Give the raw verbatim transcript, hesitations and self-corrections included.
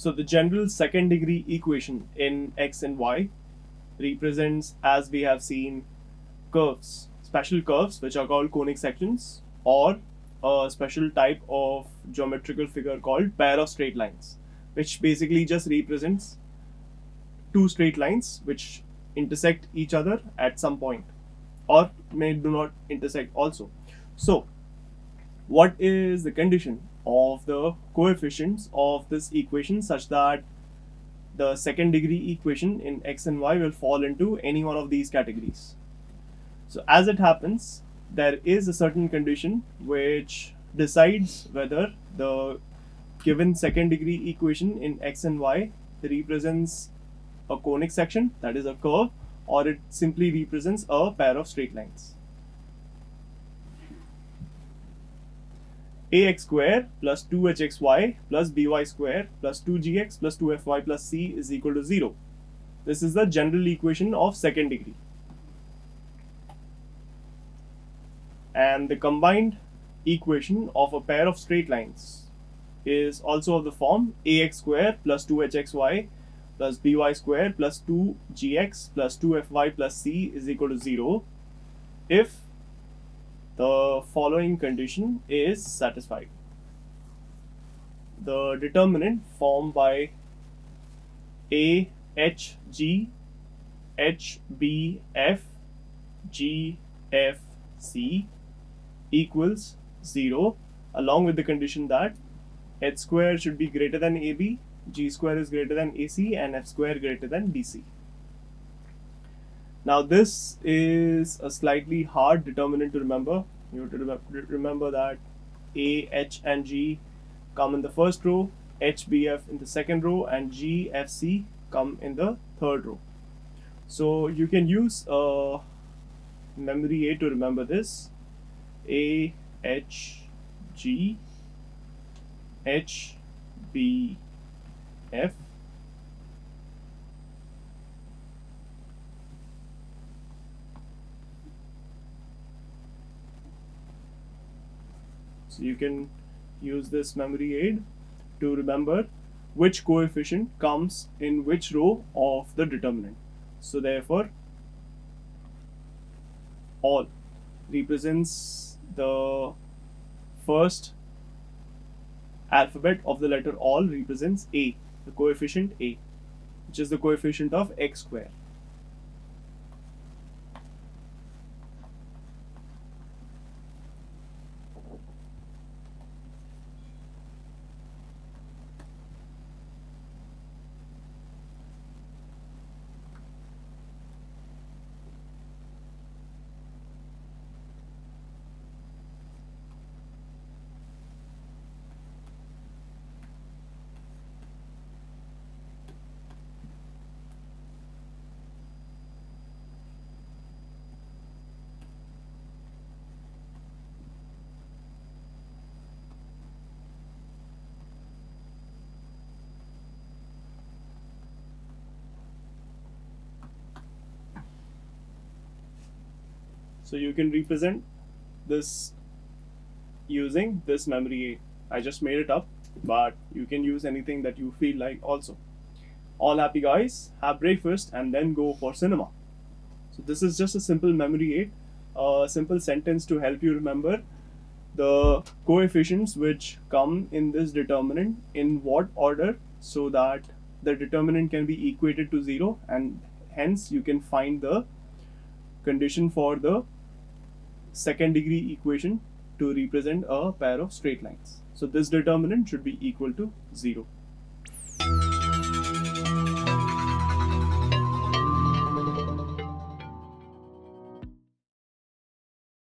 So the general second degree equation in x and y represents, as we have seen, curves, special curves which are called conic sections, or a special type of geometrical figure called pair of straight lines, which basically just represents two straight lines which intersect each other at some point, or may do not intersect also. So what is the condition of the coefficients of this equation such that the second degree equation in x and y will fall into any one of these categories? So as it happens, there is a certain condition which decides whether the given second degree equation in x and y represents a conic section, that is a curve, or it simply represents a pair of straight lines. Ax square plus two h x y plus by square plus two g x plus two f y plus c is equal to zero. This is the general equation of second degree. And the combined equation of a pair of straight lines is also of the form ax square plus two h x y plus by square plus two g x plus two f y plus c is equal to zero if the following condition is satisfied. The determinant formed by a h g h b f g f c equals zero, along with the condition that h square should be greater than a b, g square is greater than a c, and f square greater than b c. Now this is a slightly hard determinant to remember. You have to re remember that a, h and g come in the first row, h, b, f in the second row, and g, f, c come in the third row. So you can use a uh, memory aid to remember this. A, h, g, h, b, f, so you can use this memory aid to remember which coefficient comes in which row of the determinant. So therefore all represents the first alphabet of the letter all represents a, the coefficient a, which is the coefficient of x square. So you can represent this using this memory aid. I just made it up, but you can use anything that you feel like also. All happy guys, have breakfast and then go for cinema. So this is just a simple memory aid, a simple sentence to help you remember the coefficients which come in this determinant in what order, so that the determinant can be equated to zero, and hence you can find the condition for the second degree equation to represent a pair of straight lines. So this determinant should be equal to zero.